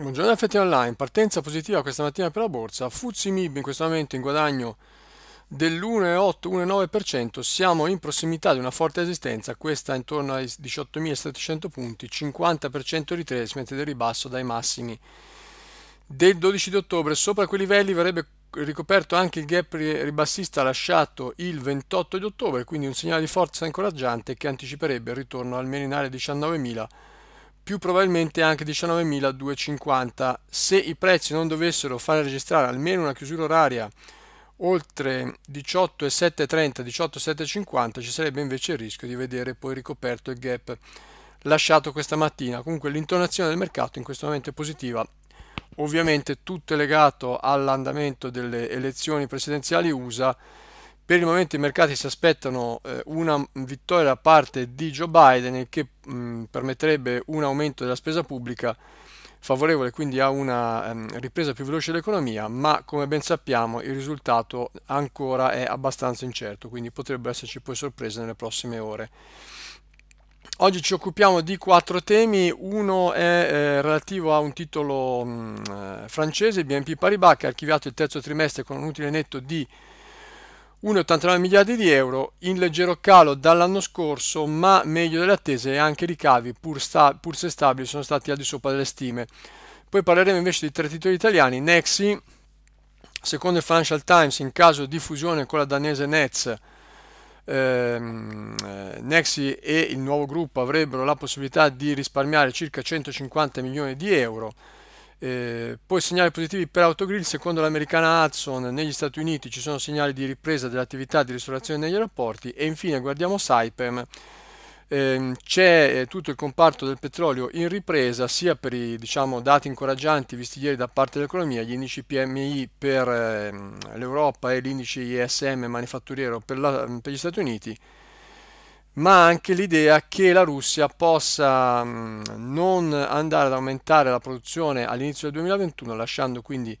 Buongiorno Ftaonline, partenza positiva questa mattina per la borsa, FTSE MIB in questo momento in guadagno dell'1,8-1,9%, siamo in prossimità di una forte resistenza, questa intorno ai 18.700 punti, 50% ritracement del ribasso dai massimi del 12 di ottobre, sopra quei livelli verrebbe ricoperto anche il gap ribassista lasciato il 28 di ottobre, quindi un segnale di forza incoraggiante che anticiperebbe il ritorno almeno in area 19.000, più probabilmente anche 19.250. se i prezzi non dovessero fare registrare almeno una chiusura oraria oltre 18.730, 18.750, ci sarebbe invece il rischio di vedere poi ricoperto il gap lasciato questa mattina. Comunque l'intonazione del mercato in questo momento è positiva, ovviamente tutto è legato all'andamento delle elezioni presidenziali USA. Per il momento i mercati si aspettano una vittoria da parte di Joe Biden, che permetterebbe un aumento della spesa pubblica favorevole quindi a una ripresa più veloce dell'economia, ma come ben sappiamo il risultato ancora è abbastanza incerto, quindi potrebbero esserci poi sorprese nelle prossime ore. Oggi ci occupiamo di 4 temi, uno è relativo a un titolo francese, BNP Paribas, che ha archiviato il terzo trimestre con un utile netto di 1,89 miliardi di euro, in leggero calo dall'anno scorso ma meglio delle attese, e anche i ricavi pur se stabili sono stati al di sopra delle stime. Poi parleremo invece di 3 titoli italiani. Nexi, secondo il Financial Times, in caso di fusione con la danese Nets, Nexi e il nuovo gruppo avrebbero la possibilità di risparmiare circa 150 milioni di euro. Poi segnali positivi per Autogrill, secondo l'americana Hudson negli Stati Uniti ci sono segnali di ripresa dell'attività di ristorazione negli aeroporti, e infine guardiamo Saipem, c'è tutto il comparto del petrolio in ripresa sia per i dati incoraggianti visti ieri da parte dell'economia, gli indici PMI per l'Europa e l'indice ISM manifatturiero per gli Stati Uniti, ma anche l'idea che la Russia possa non andare ad aumentare la produzione all'inizio del 2021, lasciando quindi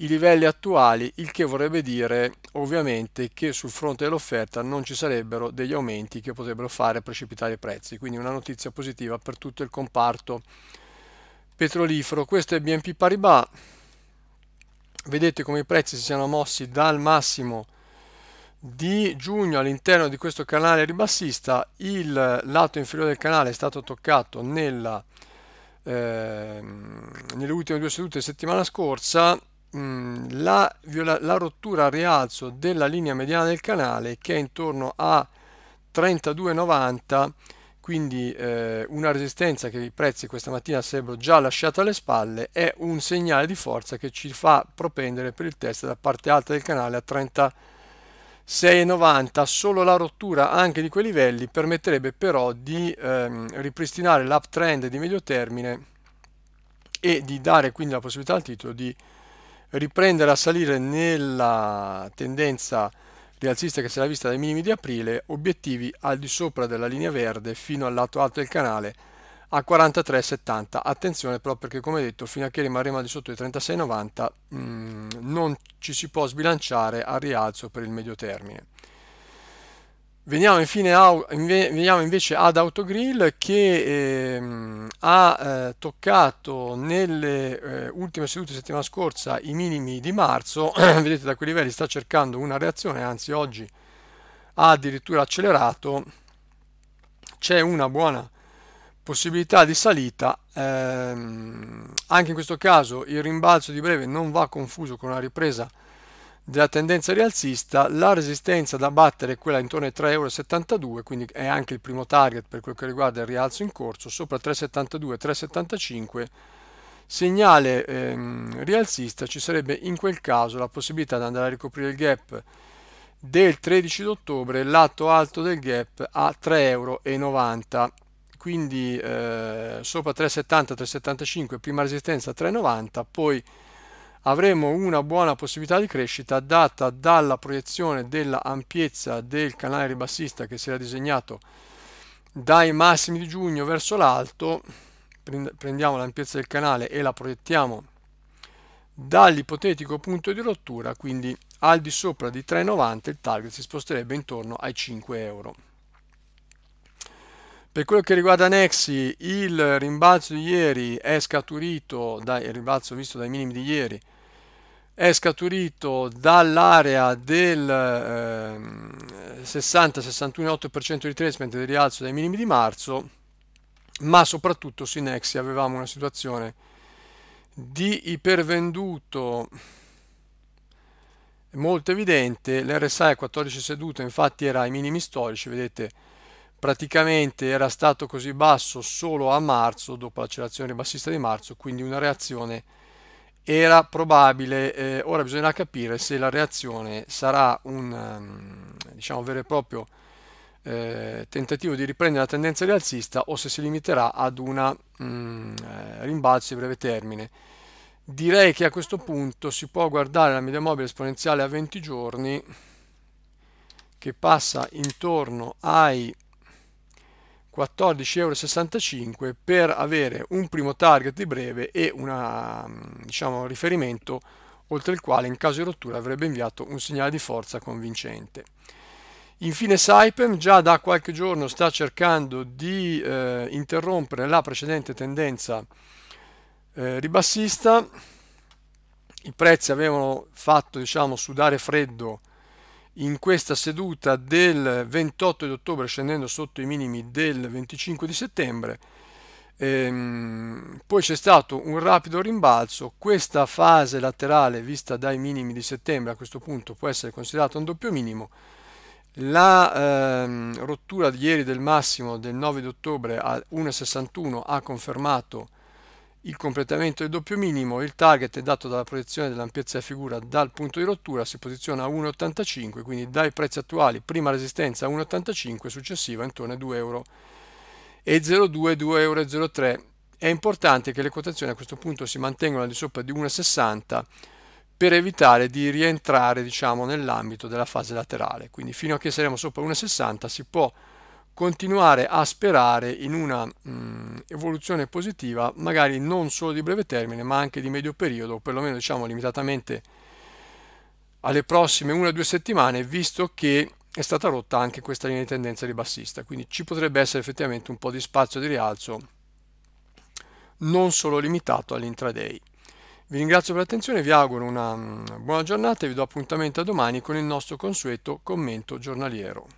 i livelli attuali, il che vorrebbe dire ovviamente che sul fronte dell'offerta non ci sarebbero degli aumenti che potrebbero fare precipitare i prezzi, quindi una notizia positiva per tutto il comparto petrolifero. Questo è BNP Paribas, vedete come i prezzi si siano mossi dal massimo di giugno all'interno di questo canale ribassista, il lato inferiore del canale è stato toccato nelle ultime 2 sedute settimana scorsa, la rottura al rialzo della linea mediana del canale che è intorno a 32,90, quindi una resistenza che i prezzi questa mattina sarebbero già lasciati alle spalle, è un segnale di forza che ci fa propendere per il test della parte alta del canale a 36,90, solo la rottura anche di quei livelli permetterebbe però di ripristinare l'uptrend di medio termine e di dare quindi la possibilità al titolo di riprendere a salire nella tendenza rialzista che si era vista dai minimi di aprile, obiettivi al di sopra della linea verde fino al lato alto del canale a 43,70. Attenzione però, perché come detto fino a che rimarremo al di sotto di 36,90 non ci si può sbilanciare al rialzo per il medio termine. Veniamo invece ad Autogrill, che ha toccato nelle ultime sedute settimana scorsa i minimi di marzo, vedete da quei livelli sta cercando una reazione, anzi oggi ha addirittura accelerato, c'è una buona possibilità di salita, anche in questo caso il rimbalzo di breve non va confuso con una ripresa della tendenza rialzista, la resistenza da battere è quella intorno ai 3,72 €, quindi è anche il primo target per quel che riguarda il rialzo in corso, sopra 3,72-3,75 segnale rialzista, ci sarebbe in quel caso la possibilità di andare a ricoprire il gap del 13 di ottobre, lato alto del gap a 3,90 €. Quindi sopra 3,70-3,75, prima resistenza 3,90, poi avremo una buona possibilità di crescita data dalla proiezione dell'ampiezza del canale ribassista che si era disegnato dai massimi di giugno verso l'alto. Prendiamo l'ampiezza del canale e la proiettiamo dall'ipotetico punto di rottura, quindi al di sopra di 3,90 il target si sposterebbe intorno ai 5 €. Per quello che riguarda Nexi, il rimbalzo di ieri è scaturito dal rimbalzo visto dai minimi di ieri, è scaturito dall'area del 60-61,8% di retracement del rialzo dai minimi di marzo, ma soprattutto su Nexi avevamo una situazione di ipervenduto molto evidente. L'RSI a 14 sedute infatti era ai minimi storici, vedete, praticamente era stato così basso solo a marzo, dopo l'accelerazione ribassista di marzo, quindi una reazione era probabile. Ora bisognerà capire se la reazione sarà un diciamo vero e proprio tentativo di riprendere la tendenza rialzista o se si limiterà ad una rimbalzo di breve termine. Direi che a questo punto si può guardare la media mobile esponenziale a 20 giorni che passa intorno ai 14,65 euro per avere un primo target di breve e un diciamo, riferimento oltre il quale in caso di rottura avrebbe inviato un segnale di forza convincente. Infine Saipem già da qualche giorno sta cercando di interrompere la precedente tendenza ribassista. I prezzi avevano fatto diciamo, sudare freddo in questa seduta del 28 di ottobre scendendo sotto i minimi del 25 di settembre, poi c'è stato un rapido rimbalzo. Questa fase laterale vista dai minimi di settembre a questo punto può essere considerata un doppio minimo. La rottura di ieri del massimo del 9 di ottobre a 1,61 ha confermato il completamento del doppio minimo. Il target è dato dalla proiezione dell'ampiezza di figura dal punto di rottura, si posiziona a 1,85, quindi dai prezzi attuali prima resistenza a 1,85, successiva intorno a 2,02 euro, 2,03 euro. È importante che le quotazioni a questo punto si mantengano al di sopra di 1,60 per evitare di rientrare diciamo nell'ambito della fase laterale, quindi fino a che saremo sopra 1,60 si può continuare a sperare in una evoluzione positiva, magari non solo di breve termine ma anche di medio periodo, perlomeno diciamo limitatamente alle prossime 1-2 settimane, visto che è stata rotta anche questa linea di tendenza ribassista, quindi ci potrebbe essere effettivamente un po' di spazio di rialzo non solo limitato all'intraday. Vi ringrazio per l'attenzione, vi auguro una buona giornata e vi do appuntamento a domani con il nostro consueto commento giornaliero.